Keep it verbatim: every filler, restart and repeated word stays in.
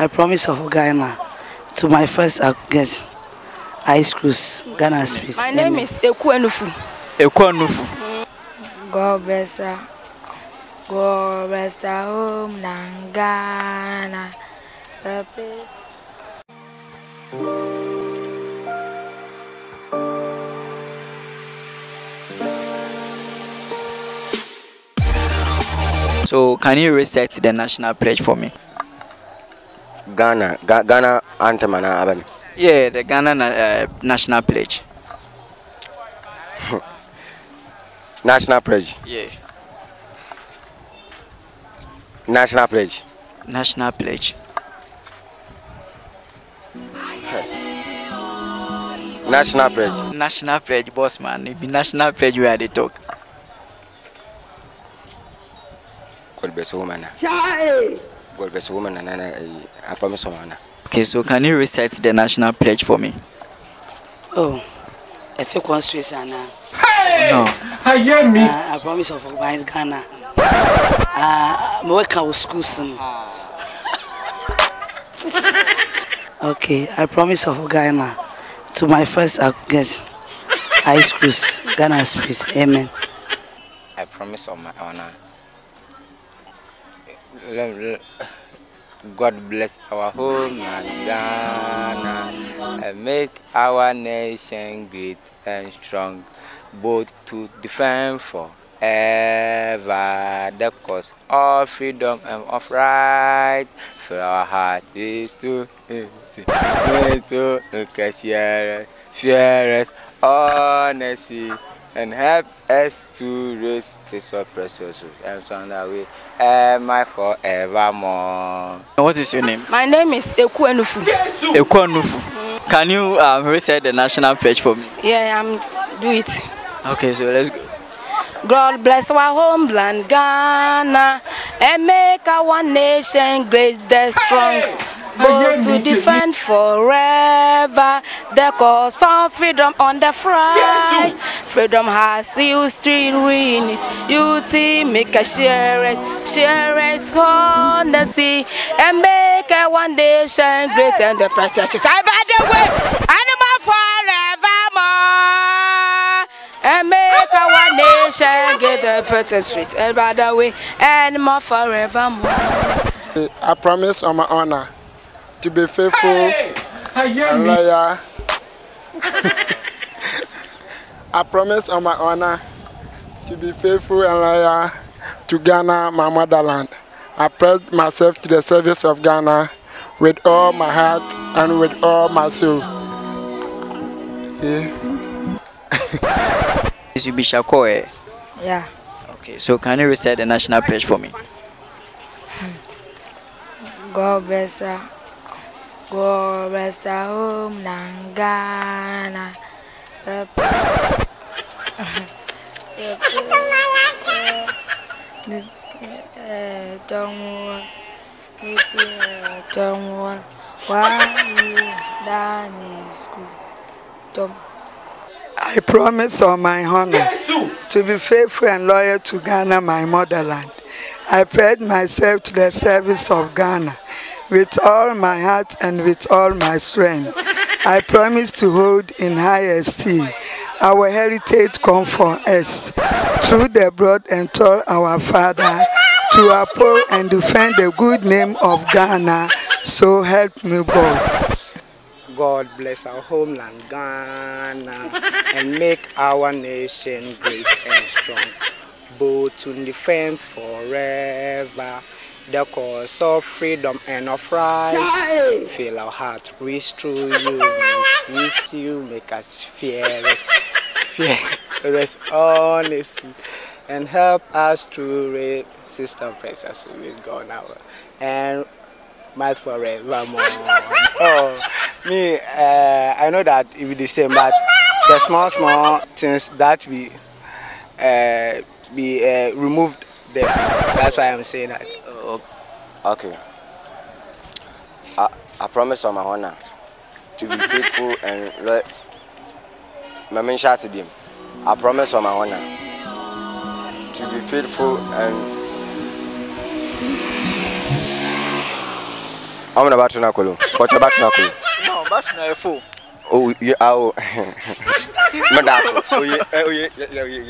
I promise of Ghana to my first guest, ice cruise, Ghana space. My name Amen. Is Eku Enufu. Eku Enufu. God bless her. God bless her home, Ghana. So, can you reset the national pledge for me? Ghana, Ga Ghana anthem and Abani. Yeah, the Ghana na uh, national pledge. National pledge. Yeah. National pledge. National pledge. National pledge. National pledge, boss man. If the national pledge where they talk. God bless woman. God bless woman and I promise woman. Okay, so can you recite the national pledge for me? Oh, I think one stress and uh, hey! No. I hear me. Uh, I promise of my Ghana. Uh, I'm working with schools. Okay, I promise of Ghana to my first guest, ice cruise, Ghana space. Amen. I promise of my honor. God bless our home and Ghana and make our nation great and strong, both to defend forever the cause of freedom and of right. For our heart is to look at share us, honesty, and help us to raise this precious and so on that we am I forevermore. What is your name? My name is Eku Enufu. Eku Enufu. Can you um, recite the national pledge for me? Yeah, I'm um, do it. Okay, so let's go. God bless our homeland Ghana and make our nation great and strong. Both to defend forever the cause of freedom on the fry. Freedom has history in it. Unity make us share us, share us honesty, and make a one nation great and the precious. I by the way, animal forevermore, and make a one nation great and precious. And by the way, animal forevermore. I promise on my honor to be faithful hey, and loyal. I promise on my honor to be faithful and loyal to Ghana, my motherland. I pledge myself to the service of Ghana with all my heart and with all my soul. Yeah. This will be Shakoe. Yeah. Okay, so can you recite the national pledge for me? God bless her. God bless the home, Ghana. The I promise on my honor to be faithful and loyal to Ghana, my motherland. I pledge myself to the service of Ghana with all my heart and with all my strength. I promise to hold in high esteem our heritage come from us, through the blood and through our father, to uphold and defend the good name of Ghana, so help me God. God bless our homeland Ghana and make our nation great and strong, both to defend forever the cause of freedom and of right. Fill our heart with true you, with you make us fearless, fearless, honestly, and help us to read system praises with God now and my forevermore. Oh, me, uh, I know that it will be the same, but the small, small things that we uh, we uh, removed. There. That's why I'm saying that. Oh, okay. okay. I, I promise on my honor to be faithful and loyal. I promise on my honor to be faithful and. I'm on a battery now, Colo. What's a battery now, Colo? No, battery now, fool. Oh, yeah, oh, Madasso. Oh, yeah, oh, yeah, yeah, yeah.